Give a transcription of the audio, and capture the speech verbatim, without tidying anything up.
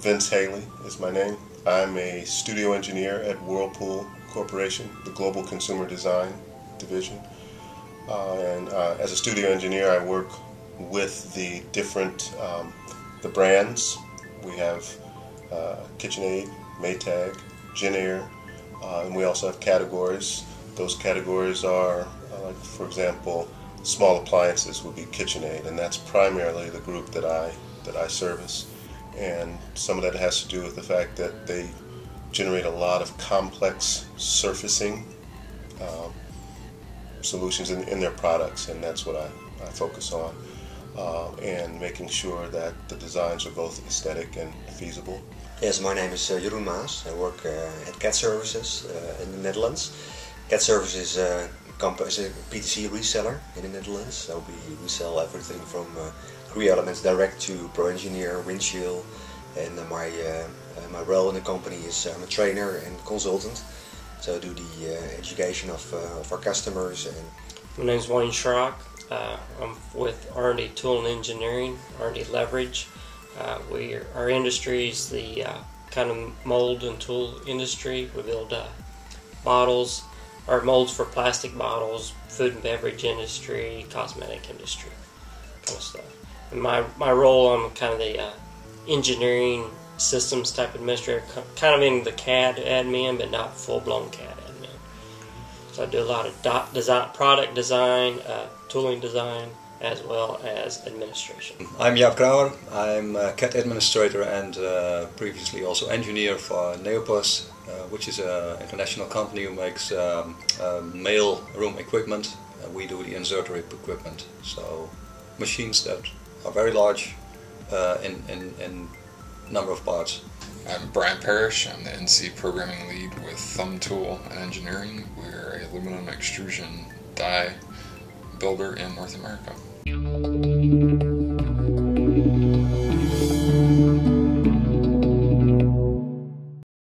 Vince Haley is my name. I'm a studio engineer at Whirlpool Corporation, the global consumer design division. Uh, and uh, as a studio engineer, I work with the different um, the brands. We have uh, KitchenAid, Maytag, JennAir, uh, and we also have categories. Those categories are, uh, for example, small appliances would be KitchenAid, and that's primarily the group that I that I service. And some of that has to do with the fact that they generate a lot of complex surfacing uh, solutions in, in their products, and that's what I, I focus on, uh, and making sure that the designs are both aesthetic and feasible. Yes, my name is uh, Jeroen Maas. I work uh, at Cat Services uh, in the Netherlands. Cat Services uh, is a P T C reseller in the Netherlands, so we, we sell everything from uh, three elements direct to Pro Engineer, windshield, and uh, my uh, my role in the company is I'm a trainer and consultant, so I do the uh, education of, uh, of our customers. And my name is Wayne Schrock. Uh, I'm with R and D Tool and Engineering, R and D Leverage. Uh, we are, our industry is the uh, kind of mold and tool industry. We build uh, bottles, or molds for plastic bottles, food and beverage industry, cosmetic industry, kind of stuff. And my, my role, I'm kind of the uh, engineering systems type administrator, kind of in the C A D admin, but not full-blown C A D admin. So I do a lot of dot design, product design, uh, tooling design, as well as administration. I'm Jaap Krauer. I'm a C A D administrator and uh, previously also engineer for Neopus, uh, which is an international company who makes um, uh, mail room equipment. Uh, we do the inserter equipment, so machines that are very large uh, in, in, in number of parts. I'm Brian Parrish. I'm the N C programming lead with Thumb Tool and Engineering. We're a aluminum extrusion die builder in North America.